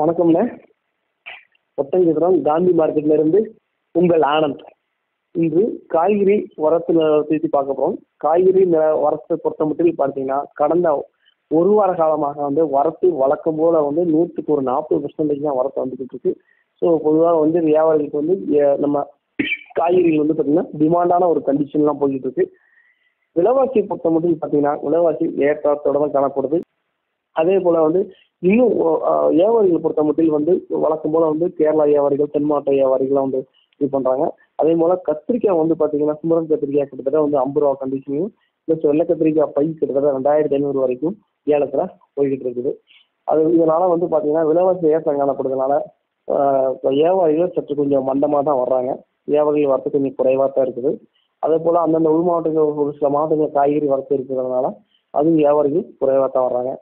வணக்கம்ண்ண. ஒட்டஞ்சத்திரம் காந்தி மார்க்கெட்லேருந்து உங்கள் ஆனந்த். இன்று காய்கறி உரத்து நிலவரத்தை பார்க்க போகிறோம். காய்கறி நில உரத்தை பொறுத்த மட்டும் பார்த்தீங்கன்னா, கடந்த ஒரு வார காலமாக வந்து உரத்து வழக்கம் போல் வந்து 100% தான் உரத்தை வந்துக்கிட்டு இருக்கு. ஸோ பொதுவாக வந்து வியாபாரிகளுக்கு வந்து நம்ம காய்கறிகள் வந்து பார்த்திங்கன்னா டிமாண்டான ஒரு கண்டிஷன்லாம் போய்கிட்டு இருக்கு. விலைவாசியை பொறுத்த மட்டும் பார்த்தீங்கன்னா விலைவாசி ஏற்றத்தோட தான் காணப்படுது. அதே போல் வந்து இன்னும் வியாபாரிகளை பொறுத்த மட்டும் வந்து வழக்கம் போல் வந்து கேரளா வியாபாரிகள், தென் மாவட்ட வியாபாரிகள்லாம் வந்து இது பண்ணுறாங்க. அதே போல் கத்திரிக்காய் வந்து பார்த்தீங்கன்னா சுமரன் கத்திரிக்காய் கிட்டத்தட்ட வந்து 50 ரூபா கண்டிஷன்லையும், ப்ளஸ் வெள்ளை கத்திரிக்காய் பை கிட்டத்தட்ட 2500 வரைக்கும் ஏலத்தில் போய்கிட்டு இருக்குது. அது இதனால் வந்து பார்த்தீங்கன்னா விலைவாசி ஏற்றம் காணப்படுறதுனால வியாபாரிகள் சற்று கொஞ்சம் மந்தமாக தான் வர்றாங்க. வியாபாரிகள் வரத்து கொஞ்சம் குறைவாக தான் இருக்குது. அதே போல் அந்தந்த உள் மாவட்டங்கள் ஒரு சில மாவட்டங்கள் காய்கறி வரத்து இருக்கிறதுனால அதுவும் வியாபாரிகள் குறைவாக தான் வர்றாங்க.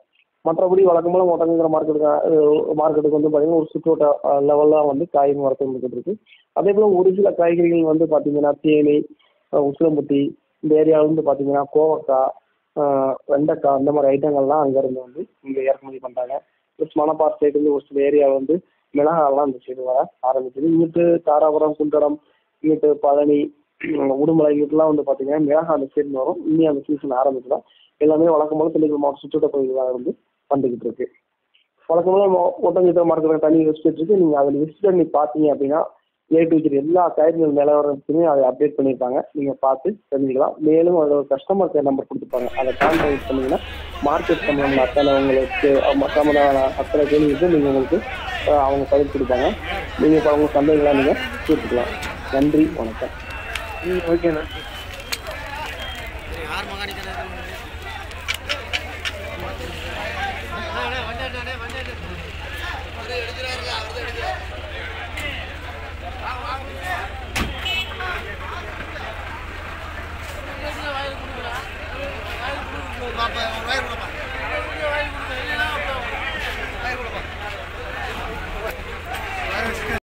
மற்றபடி வழக்கம் போல் ஒட்டங்கிற மார்க்கெட்டுக்கு வந்து பார்த்தீங்கன்னா ஒரு சுற்றோட்ட லெவலில் வந்து காய்கறி வரத்து இருந்துகிட்டு இருக்குது. அதே போல் ஒரு சில காய்கறிகள் வந்து பார்த்தீங்கன்னா தேனி, உசிலம்பட்டி இந்த ஏரியாவில் வந்து பார்த்தீங்கன்னா கோவக்காய், வெண்டைக்காய் இந்த மாதிரி ஐட்டங்கள்லாம் அங்கேருந்து வந்து இங்கே இறக்குமதி பண்ணுறாங்க. ப்ளஸ் மணப்பாறை சைடு வந்து ஒரு சில ஏரியாவில் வந்து மிளகாலாம் இந்த சைடு வர ஆரம்பிச்சது. இங்கிட்டு தாராபுரம், குண்டடம், இங்கிட்டு பழனி, உடுமலை இங்கிட்டலாம் வந்து பார்த்தீங்கன்னா மிளகா அந்த சைடு வரும். இன்னி அந்த சீசன் ஆரம்பிச்சுதான் எல்லாமே வழக்கம் போல் தெளிவு மாவட்ட சுற்றுலா பகுதிகளாக இருந்து வந்துக்கிட்டு இருக்கு. வழக்கம் போல் ஒட்டஞ்சித்திர மார்க்கெட்டில் தனி வெப்சைட் இருக்குது. நீங்கள் அதில் விசிட் பண்ணி பார்த்தீங்க அப்படின்னா ஏற்று எல்லா காய்கறிகள் நிலவரத்துலையுமே அதை அப்டேட் பண்ணியிருப்பாங்க. நீங்கள் பார்த்து தெரிஞ்சுக்கலாம். மேலும் அதில் ஒரு கஸ்டமர் கேர் நம்பர் கொடுத்துருப்பாங்க. அதை கான்டாக்ட் பண்ணிங்கன்னா மார்க்கெட் சம்பந்தமான அத்தனை உங்களுக்கு சம்பந்தமான அத்தனை கேள்விக்கு நீங்கள் உங்களுக்கு அவங்க பதில் கொடுப்பாங்க. நீங்கள் இப்போ அவங்க சந்தைகளாக நீங்கள் கேட்டுக்கலாம். நன்றி, வணக்கம். ஓகேண்ணா.